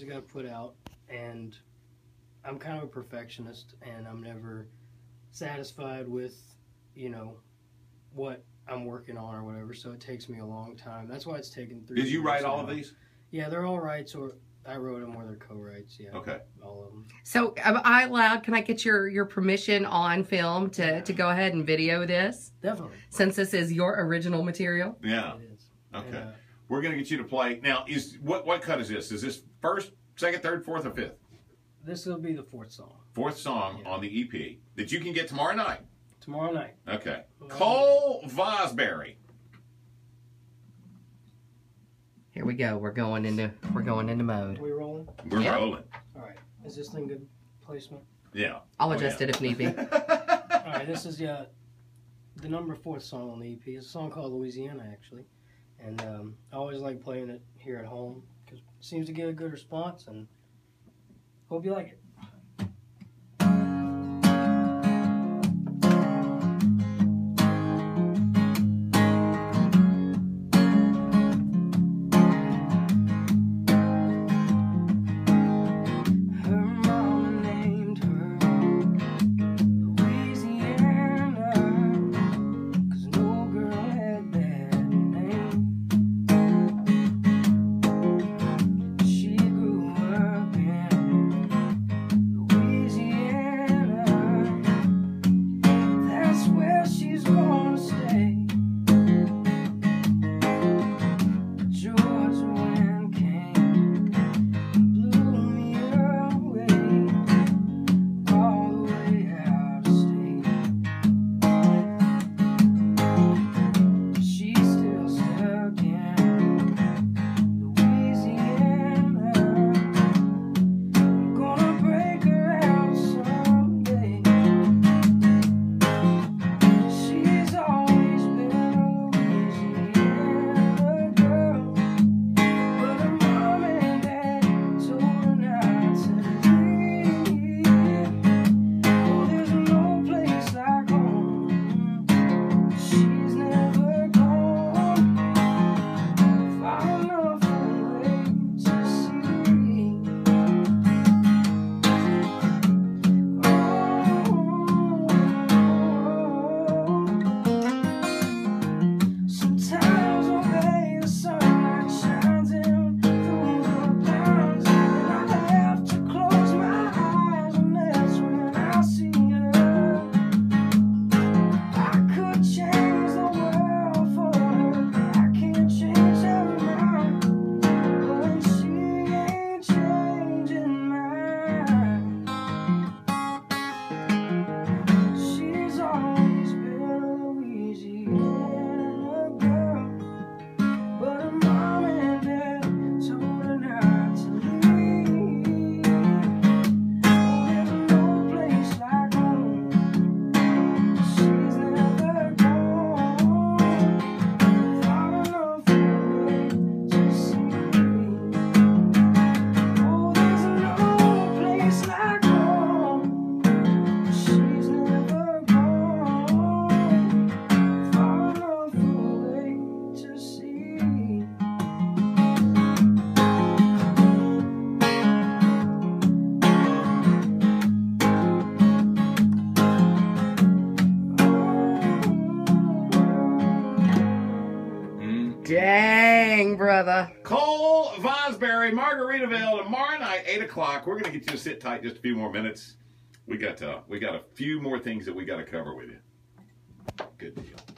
music I put out, and I'm kind of a perfectionist, and I'm never satisfied with, you know, what I'm working on or whatever, so it takes me a long time. That's why it's taken 3 years. Did you write all of these? Yeah, they're all rights, or I wrote them, or they're co-writes, yeah. Okay. All of them. So am I allowed, can I get your permission on film to go ahead and video this? Definitely. Since this is your original material? Yeah. It is. Okay. And, we're going to get you to play. Now, is what cut is this? Is this first, second, third, fourth, or fifth? This will be the fourth song. Fourth song, yeah, on the EP that you can get tomorrow night. Tomorrow night. Okay. Cole Vosbury. Here we go. We're going into mode. Are we rolling? We're rolling. All right. Is this thing good placement? Yeah. I'll adjust it if need be. All right. This is the number 4 song on the EP. It's a song called Louisiana, actually, and I always like playing it here at home because it seems to get a good response, and hope you like it. Dang, brother. Cole Vosbury, Margaritaville, tomorrow night, 8 o'clock. We're going to get you to sit tight just a few more minutes. We got a few more things that we got to cover with you. Good deal.